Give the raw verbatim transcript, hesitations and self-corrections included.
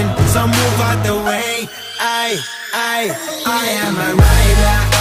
in, so move out the way. I, I, I am a rider.